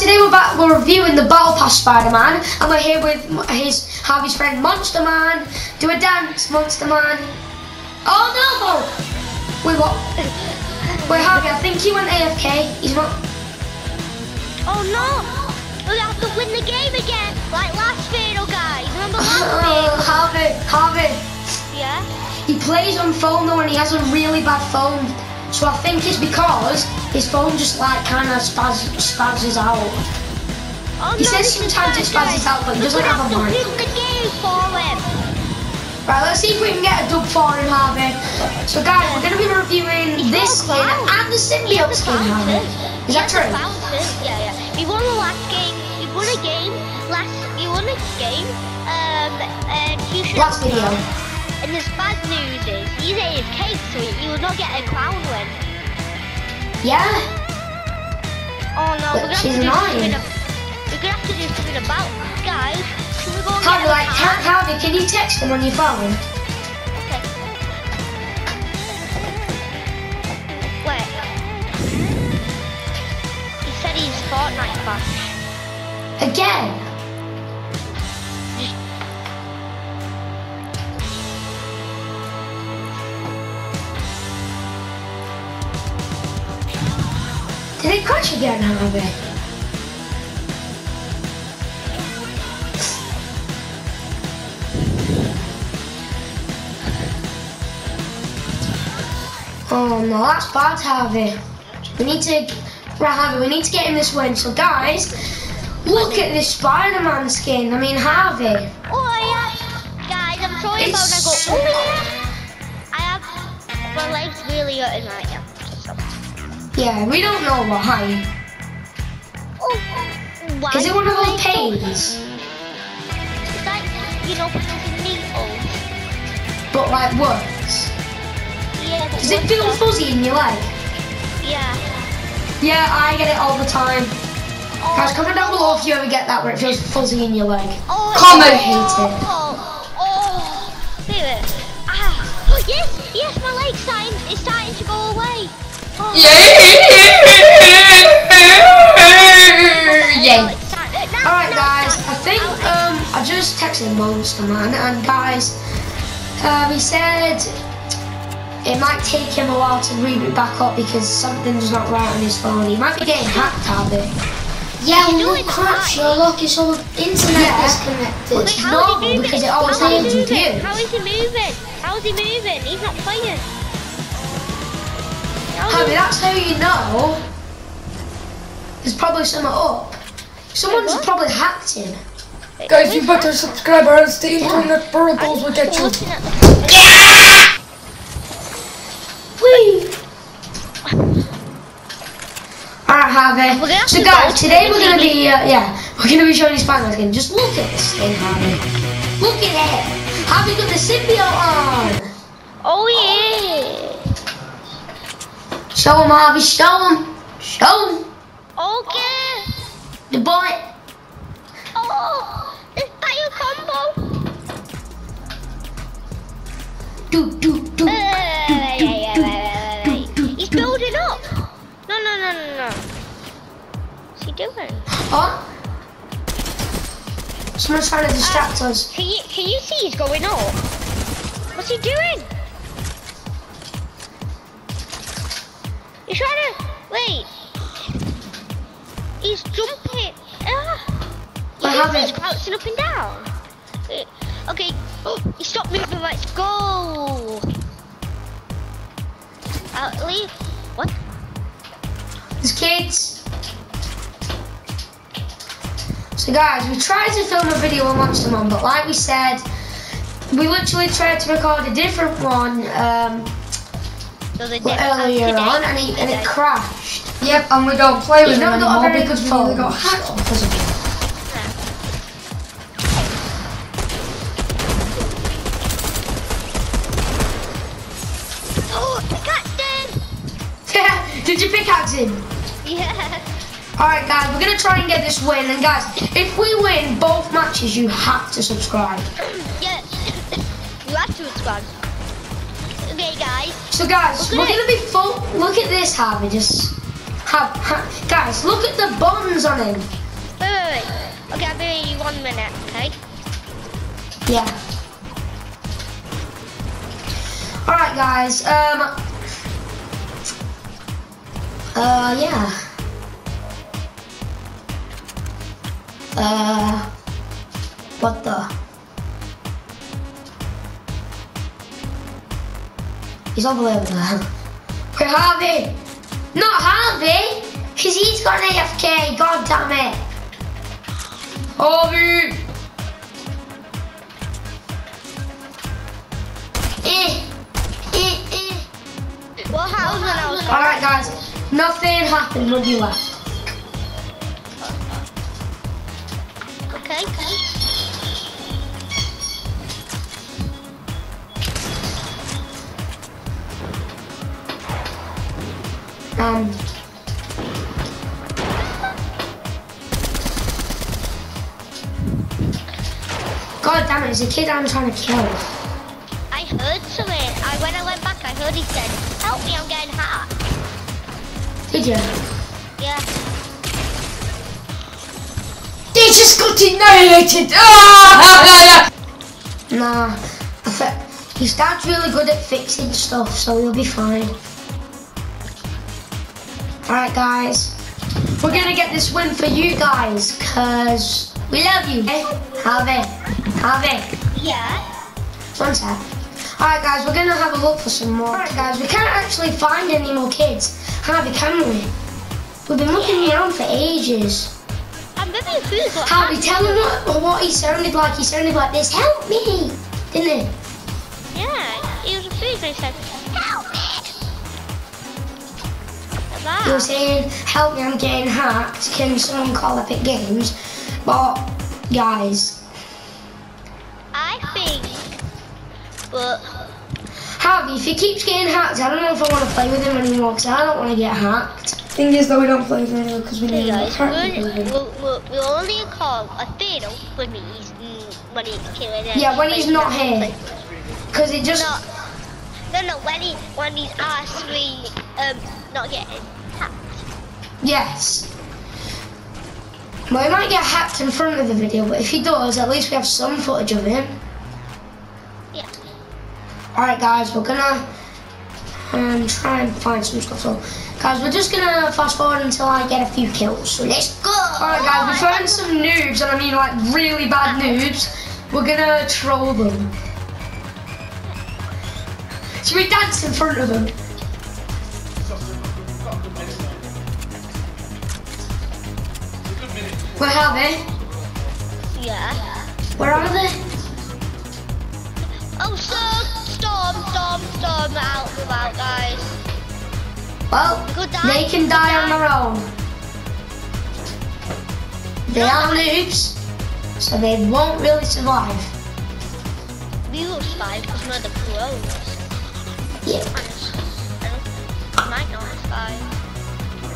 today we're reviewing the Battle Pass Spider-Man, and we're here with Harvey's friend Monster Man. Do a dance, Monster Man. Oh no! Wait, what? Wait, Harvey, I think he went AFK. He's not. Oh no! We have to win the game again, like last Fatal Guy. Remember last Fatal? Oh, Harvey. Yeah? He plays on phone though, and he has a really bad phone. So I think it's because his phone just like kind of spazzes out. Oh, he says sometimes it spazzes out, but he doesn't have a mic. Right, let's see if we can get a dub for him, Harvey. So guys, we're going to be reviewing this skin and the symbiote skin, Harvey. Is that true? Yeah. He won the last game. He won a game. Last video. And the bad news is, he's AFK, so you will not get a crown win. Yeah. Oh no, we're gonna have to do something about it, guys. Harvey, can you text them on your phone? Okay. Wait. He said he's Fortnite bash. Again? Did it crash again, Harvey? Oh no, that's bad, Harvey. Harvey, we need to get him this win. So guys, look at this Spider-Man skin. I mean, Harvey. Oh yeah, guys, I'm sorry about that. I have my legs really hurting right now. Yeah, we don't know why. Why? Is it one of those pains? It's like, you know, needles. But like worse? Yeah. Does it feel fuzzy in your leg? Yeah. Yeah, I get it all the time. Oh, guys, comment down below if you ever get that where it feels fuzzy in your leg. Oh, comment hate it. Oh, do it. Ah, yes, my leg's starting to go away. Oh. Yeah. Alright guys, I think I just texted Monster Man, and guys, he said it might take him a while to reboot back up because something's not right on his phone. He might be getting hacked, Harvey. Yeah, well, crap, Sherlock, it's all internet disconnected. But it's normal because it always happens with you. How is he moving? He's not playing. Harvey, that's how you know there's probably something up. Someone's probably hacked him. Guys, you better subscribe or else the internet burbles will get you. Yeah! Whee! Alright, Harvey. So guys, today we're gonna be we're gonna be showing you Spider-Man again. Just look at this thing, Harvey. Look at it. Harvey got the symbiote on. Oh yeah. Show him, Harvey, show him. Okay. The boy. Oh, it's by your combo. Do. He's building up. No. What's he doing? Huh? Someone's trying to distract us. Can you see he's going up? What's he doing? He's trying to wait. He's jumping. He's crouching up and down. Okay, he stopped moving. Let's go. I'll leave. What? There's kids. So guys, we tried to film a video on Monster Man, but like we said, we literally tried to record a different one. Earlier on, and it crashed. Yep, and we don't play with it anymore because we really got hacked because of it. Oh, pickaxe him! Did you pickaxe him? Yeah. Alright guys, we're going to try and get this win, and guys, if we win both matches, you have to subscribe. Yeah, you have to subscribe. Okay, guys. So guys, we're gonna be full. Look at this, Harvey. Just Guys, look at the buttons on him. Wait. Okay, I'll be 1 minute, okay? Yeah. Alright, guys, yeah. What the? He's all the way over there. Hey, Harvey! Not Harvey! Because he's got an AFK, god damn it! Harvey! What happened? Alright, guys, nothing happened when you left. Okay. God damn it, there's a kid I'm trying to kill. I heard something. When I went back, I heard he said, help me, I'm getting hacked. Did you? Yeah. They just got annihilated! Ah! Nah, his dad's really good at fixing stuff, so we'll be fine. Alright, guys, we're gonna get this win for you guys, cause we love you. Hey, Harvey. Yeah. One sec. Alright, guys, we're gonna have a look for some more. Alright, guys, we can't actually find any more kids. Harvey, can we? We've been looking around for ages. I'm living food. Harvey, tell him what he sounded like. He sounded like this. Help me, didn't he? Yeah, he was a food. He said, help me. You were saying, help me, I'm getting hacked, can someone call Epic Games? But, guys, I think, but Harvey, if he keeps getting hacked, I don't know if I want to play with him anymore, because I don't want to get hacked. Thing is, though, we don't play with him anymore, because we need to get hacked. We only call a fatal when he's killing him. Yeah, when he's not here. Because it just... No, when he's actually not getting hacked. Yes. Well, he might get hacked in front of the video, but if he does, at least we have some footage of him. Yeah. Alright, guys, we're gonna try and find some stuff. So, guys, we're just gonna fast forward until I get a few kills. So let's go! Alright, guys, we found some noobs, and I mean, like, really bad noobs. We're gonna troll them. Should we dance in front of them? Where are they? Yeah. Where are they? Oh, storm out, guys. Well, they can die on their own. They are noobs, so they won't really survive. We will survive because we're the pros. Yeah.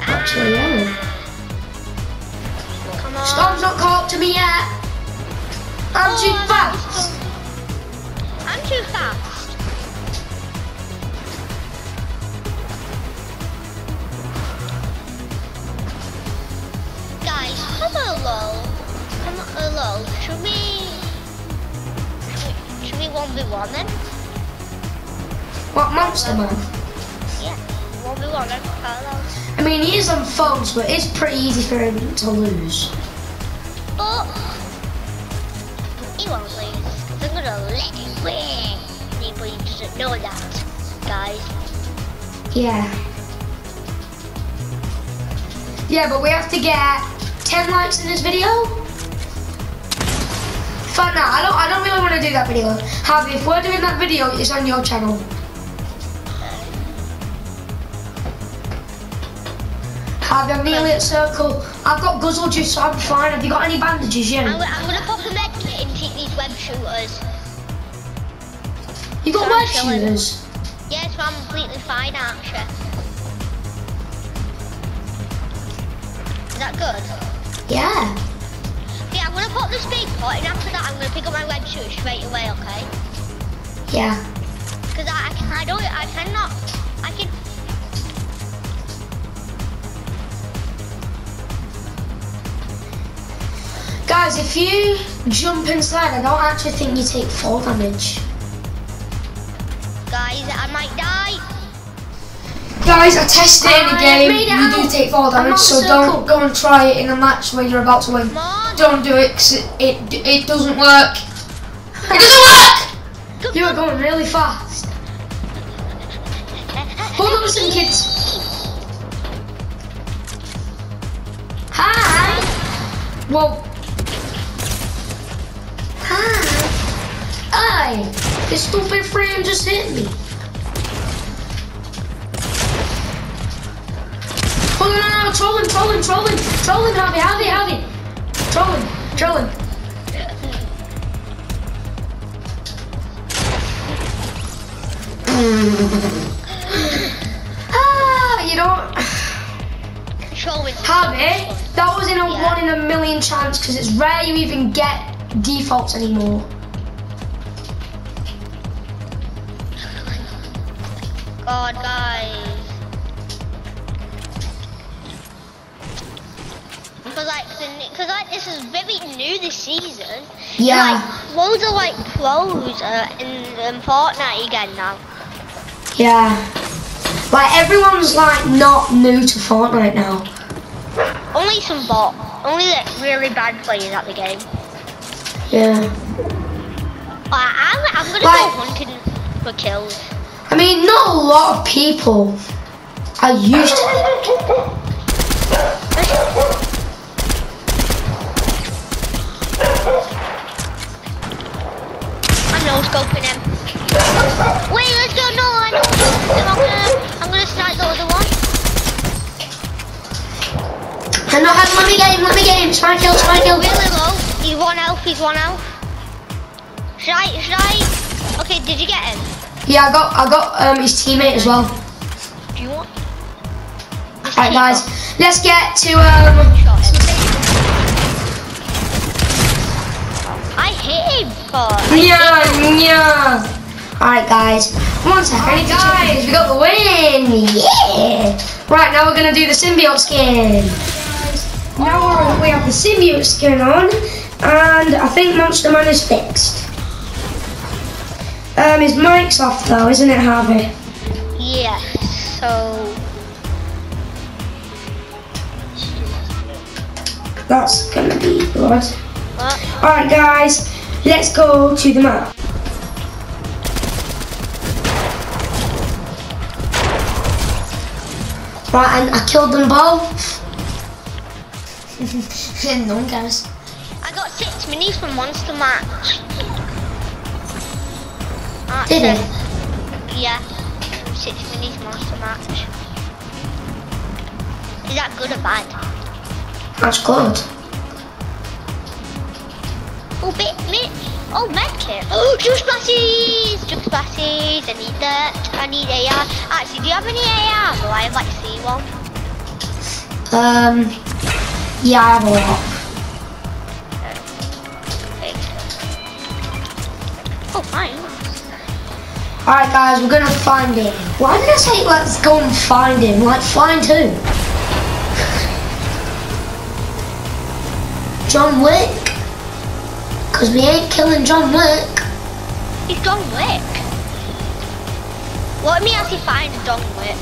Actually, yeah. Storm's not caught up to me yet. I'm too fast. I'm too fast. Guys, come along. Should we 1v1 then? What, Monster Man? Yeah, 1v1, I mean, he is on phones, but it's pretty easy for him to lose. But he won't lose, because I'm going to let him win. Anybody doesn't know that, guys. Yeah. Yeah, but we have to get 10 likes in this video? Fuck no, I don't really want to do that video. Harvey, if we're doing that video, it's on your channel. Harvey, I'm nearly at circle. I've got guzzle juice, so I'm fine. Have you got any bandages yet? I'm gonna pop a med kit and take these web shooters. You got web shooters? Yes, I'm completely fine, actually. Is that good? Yeah. Yeah, I'm gonna pop the speed pot, and after that, I'm gonna pick up my web shooter straight away, okay? Yeah. Because I cannot. Guys, if you jump inside, I don't actually think you take 4 damage. Guys, I might die. Guys, I tested it in a game. You do take 4 damage, so don't go and try it in a match where you're about to win. Don't do it, because it doesn't work. It doesn't work! You are going really fast. Hold on a second, kids. Hi. Whoa. Hi. Hi. This stupid friend just hit me. Hold on, no, trolling, Harvey. Trolling. You don't. Harvey, that wasn't a 1 in a million chance, because it's rare you even get defaults anymore. God, guys. Because this is very new this season. Yeah. And, loads of pros in Fortnite again now. Yeah. Everyone's not new to Fortnite now. Only some bots. Only really bad players at the game. Yeah. I'm gonna go hunting for kills. I mean, not a lot of people are used to. No scoping him. Wait, let's go, Nolan. I'm gonna snipe the other one. I'm not having let me get him. Try and kill. Really low. He's one health. Should I? Okay, did you get him? Yeah, I got his teammate as well. Do you want? Alright, guys, let's get to I hit him. Yeah. Alright, guys. One second. Alright, guys. We got the win. Yeah. Right, now we're going to do the symbiote skin. Now we have the symbiote skin on. And I think Monster Man is fixed. His mic's off, though, isn't it, Harvey? Yeah. So. That's going to be good. Alright, guys, let's go to the map. Right, and I killed them both. No, guys. I got 6 minis from Monster Match. Did it? Yeah, 6 minis from Monster Match. Is that good or bad? That's good. Oh, medkit. Oh, juice glasses! I need that. I need AR. Actually, do you have any AR? Well, I have C1. Yeah, I have a lot. Oh, fine. Alright, guys, we're gonna find him. Why did I say let's go and find him? Find who? John Wick? Because we ain't killing John Wick. He's John Wick. Let me actually find John Wick.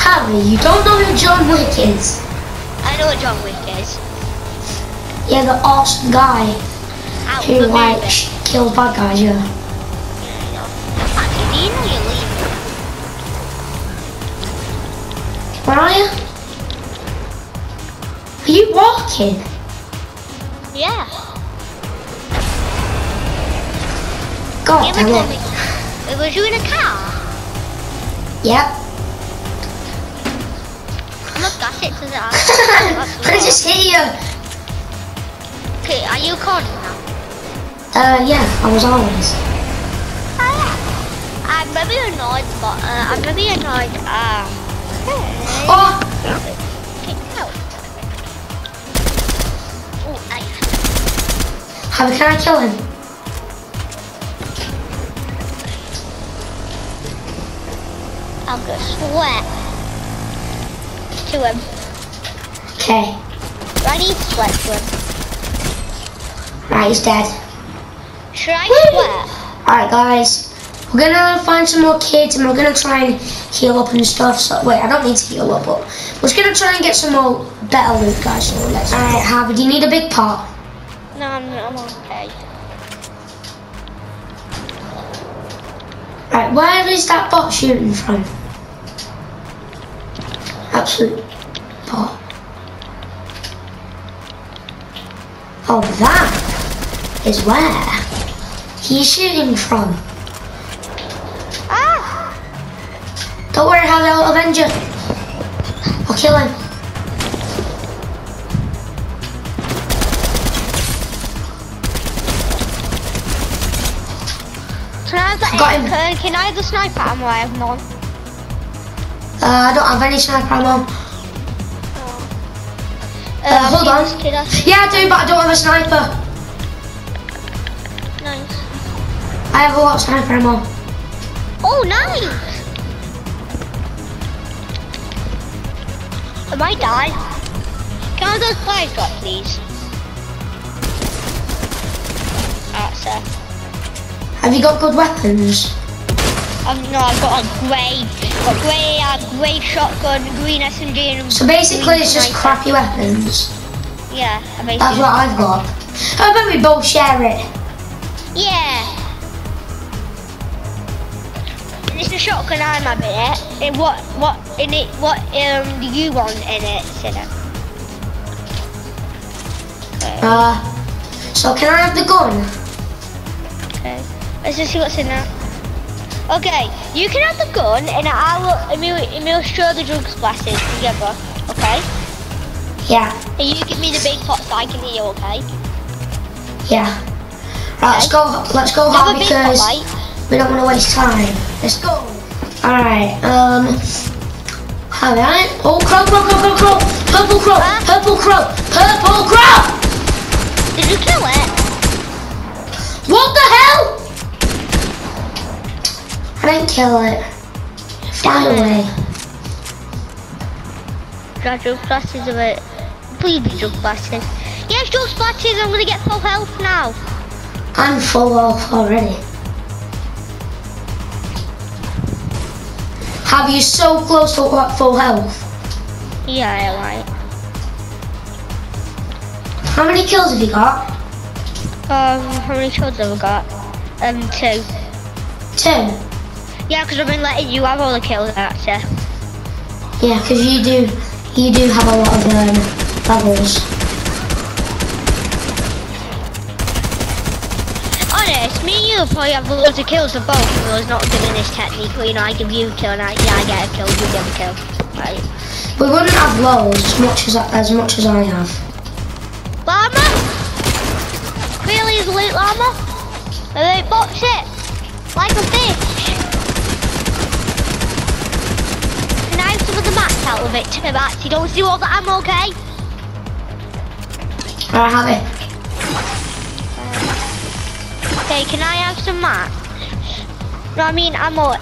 Harry, you don't know who John Wick is. I know what John Wick is. Yeah, the awesome guy who kills bad guys. Yeah. Actually, do you know you're leaving? Where are you? Are you walking? Yeah. God, was you in a car? Yep. I'm not got it to the arse. I just hit you. Okay, are you recording now? Yeah, I was always. I'm maybe annoyed, but I'm maybe annoyed. How can I kill him? I'll go sweat to him. Okay. I need sweat to him. Nah, he's dead. Try where? Alright, guys. We're gonna find some more kids and we're gonna try and heal up and stuff. So, wait, I don't need to heal up, but we're just gonna try and get some more better loot, guys. Alright, Harvey, do you need a big pot? No, I'm okay. Alright, where is that bot shooting from? Absolute bot. Oh, that is where he's shooting from. Ah! Don't worry, Harvey, I'll avenge you. I'll kill him. Got him. Can I have the sniper ammo? I have none. I don't have any sniper ammo. Oh. Hold on. Yeah, I do, but I don't have a sniper. Nice. I have a lot of sniper ammo. Oh, nice. I might die. Can I have those flares got, please? That's it. Have you got good weapons? No, I've got a grey shotgun, green SMG and... So basically it's just crappy weapons? Yeah, basically. That's what I've got. I bet we both share it. Yeah. It's the shotgun I'm having it. And what do you want in it, Sinner? Okay. So can I have the gun? Okay. Let's just see what's in there. Okay, you can have the gun and we'll show the drugs glasses together, okay? Yeah. And you give me the big pot so I can heal, okay? Yeah. Right, okay. let's go hard because we don't want to waste time. Let's go. Alright, alright. Oh, crow! Purple crow! Huh? Purple crow! Did you kill it? What the hell? I didn't kill it. Fly away. Try drug glasses of it. Please be drug glasses. Yes, drug glasses. I'm gonna get full health now. I'm full health already. Have you so close to what full health? Yeah, I like. How many kills have you got? How many kills have I got? Two. Two? Yeah, because I've been letting you have all the kills, actually. Yeah, because you do have a lot of levels. Honest, me and you probably have loads of kills for both of us not doing this technique. You know, I give you a kill and I get a kill, you get a kill. Right. We wouldn't have loads as much as I have. Llama? Really is loot llama? They box it like a fish. The max out of it, to the max. You don't see all the ammo, okay? I have it. Okay, can I have some max? No, I mean ammo.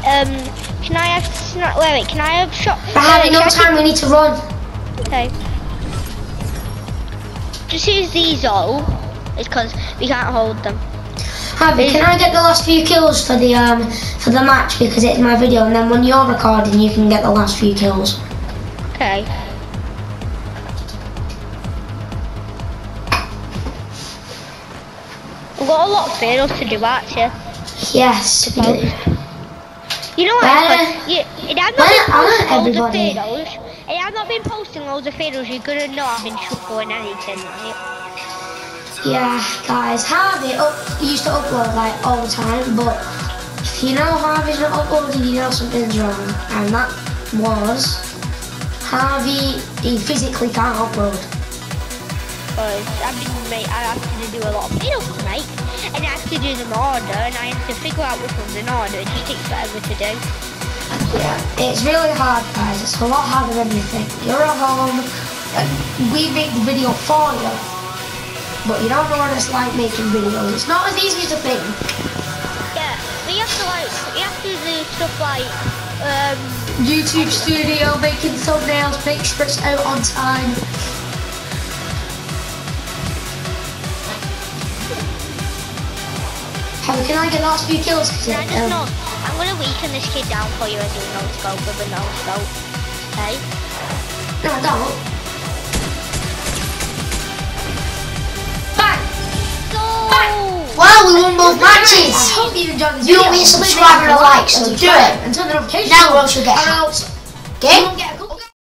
Can I have? Wait, can I have shot? I have enough time. We need to run. Okay. Just use these all. It's because we can't hold them. Harvey, can I get the last few kills for the match because it's my video, and then when you're recording you can get the last few kills. Okay. We've got a lot of videos to do, actually. Yes, we do. You know what? I've not been posting loads of videos. You're gonna know I've been shuffling anything, right? Yeah, guys, Harvey used to upload like all the time, but if you know Harvey's not uploading, you know something's wrong. And that was Harvey, he physically can't upload. Well, I have to do a lot of videos, mate, and I have to do them in order, and I have to figure out which one's in order, and it takes forever to do. Yeah, it's really hard, guys, it's a lot harder than you think. You're at home, and we make the video for you. But you don't know what it's like making videos. It's not as easy as a thing. Yeah, we have to do stuff like YouTube Studio, making thumbnails, make sure it's out on time. can I get last few kills? No, just not. I'm gonna weaken this kid down for you and do no scope with a no scope. Okay? No, don't. Bang! Go! Bang! Well, we won both matches. I hope you enjoyed this video. You don't need a subscribe and a like, so do it. And turn the notifications on. Now we're also getting out. Okay?